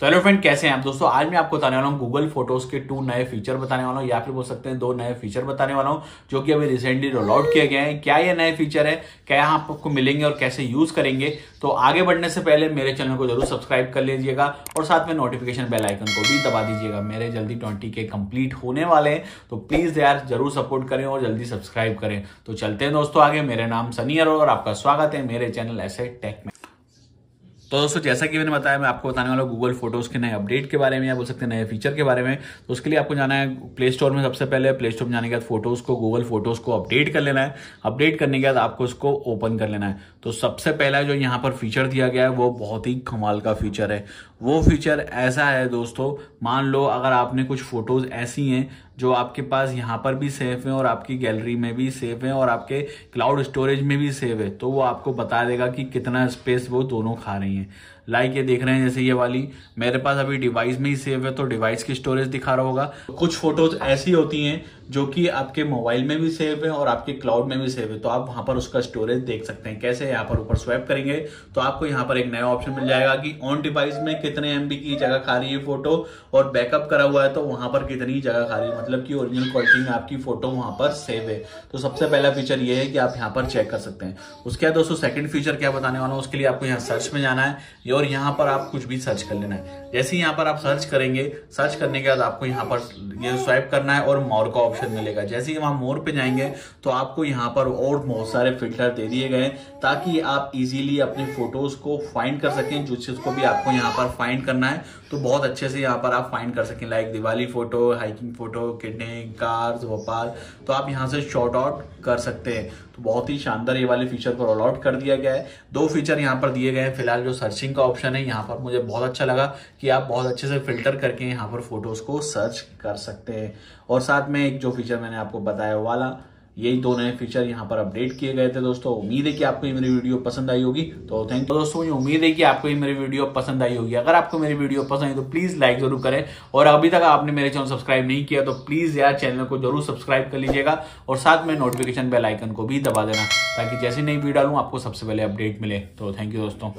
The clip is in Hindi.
तो हेलो फ्रेंड, कैसे हैं आप दोस्तों। आज मैं आपको बताने वाला हूँ गूगल फोटोज के 2 नए फीचर बताने वाला हूँ, या फिर बोल सकते हैं 2 नए फीचर बताने वाला हूँ जो कि अभी रिसेंटली रोल आउट किए गए हैं। क्या ये नए फीचर है, क्या यहाँ आपको मिलेंगे और कैसे यूज करेंगे। तो आगे बढ़ने से पहले मेरे चैनल को जरूर सब्सक्राइब कर लीजिएगा और साथ में नोटिफिकेशन बेल आइकन को भी दबा दीजिएगा। मेरे जल्दी 20K कंप्लीट होने वाले हैं, तो प्लीज यार जरूर सपोर्ट करें और जल्दी सब्सक्राइब करें। तो चलते हैं दोस्तों आगे। मेरा नाम सनी अरोड़ा और आपका स्वागत है मेरे चैनल SA टेक में। तो दोस्तों जैसा कि मैंने बताया, मैं आपको बताने वाला हूँ गूगल फोटोज़ के नए अपडेट के बारे में, या बोल सकते हैं नए फीचर के बारे में। तो उसके लिए आपको जाना है प्ले स्टोर में। सबसे पहले प्ले स्टोर में जाने के बाद फोटोज़ को, गूगल फोटोज़ को अपडेट कर लेना है। अपडेट करने के बाद आपको उसको ओपन कर लेना है। तो सबसे पहला जो यहाँ पर फीचर दिया गया है वो बहुत ही कमाल का फीचर है। वो फीचर ऐसा है दोस्तों, मान लो अगर आपने कुछ फोटोज़ ऐसी हैं जो आपके पास यहाँ पर भी सेफ है और आपकी गैलरी में भी सेफ है और आपके क्लाउड स्टोरेज में भी सेफ है, तो वो आपको बता देगा कि कितना स्पेस वो दोनों खा रही हैं। लाइक ये देख रहे हैं, जैसे ये वाली मेरे पास अभी डिवाइस में ही सेव है तो डिवाइस की स्टोरेज दिखा रहा होगा। कुछ फोटोज ऐसी होती हैं जो कि आपके मोबाइल में भी सेव है और आपके क्लाउड में भी सेव है, तो आप वहां पर उसका स्टोरेज देख सकते हैं। कैसे, यहाँ पर ऊपर स्वाइप करेंगे तो आपको यहाँ पर एक नया ऑप्शन मिल जाएगा कि ऑन डिवाइस में कितने MB की जगह खा रही है फोटो और बैकअप करा हुआ है तो वहां पर कितनी जगह खा रही है, मतलब कि ओरिजिनल क्वालिटी में आपकी फोटो वहां पर सेव है। तो सबसे पहला फीचर ये है कि आप यहाँ पर चेक कर सकते हैं। उसके बाद दोस्तों सेकेंड फीचर क्या बताने वाला हूँ, उसके लिए आपको यहाँ सर्च में जाना है और यहाँ पर आप कुछ भी सर्च कर लेना है। जैसे ही यहाँ पर आप सर्च करेंगे, सर्च करने के बाद आपको यहाँ पर ये स्वाइप करना है और मोर का ऑप्शन मिलेगा। जैसे ही वहाँ मोर पे जाएंगे तो आपको यहाँ पर और बहुत सारे फिल्टर दे दिए गए ताकि आप इजीली अपनी फोटोज को फाइंड कर सकें। जिस चीज को भी आपको यहाँ पर फाइंड करना है तो बहुत अच्छे से यहाँ पर आप फाइंड कर सकें। Like Diwali photo, hiking photo, kidnap, cars, Bhopal, तो आप यहाँ से शॉर्ट आउट कर सकते हैं। तो बहुत ही शानदार ये वाले फीचर को रोल आउट कर दिया गया है। 2 फीचर यहाँ पर दिए गए हैं। फिलहाल जो सर्चिंग का ऑप्शन है यहाँ पर मुझे बहुत अच्छा लगा कि आप बहुत अच्छे से फिल्टर करके यहाँ पर फोटोज को सर्च कर सकते हैं। और साथ में एक जो फीचर मैंने आपको बताया वाला, यही 2 नए फीचर यहाँ पर अपडेट किए गए थे दोस्तों। उम्मीद है कि आपको ये मेरी वीडियो पसंद आई होगी। तो थैंक यू दोस्तों, ये उम्मीद है कि आपको ये मेरी वीडियो पसंद आई होगी। अगर आपको मेरी वीडियो पसंद आई तो प्लीज लाइक जरूर करें और अभी तक आपने मेरे चैनल सब्सक्राइब नहीं किया तो प्लीज यार चैनल को जरूर सब्सक्राइब कर लीजिएगा और साथ में नोटिफिकेशन बेल आइकन को भी दबा देना ताकि जैसे नई वीडियो डालूं आपको सबसे पहले अपडेट मिले। तो थैंक यू दोस्तों।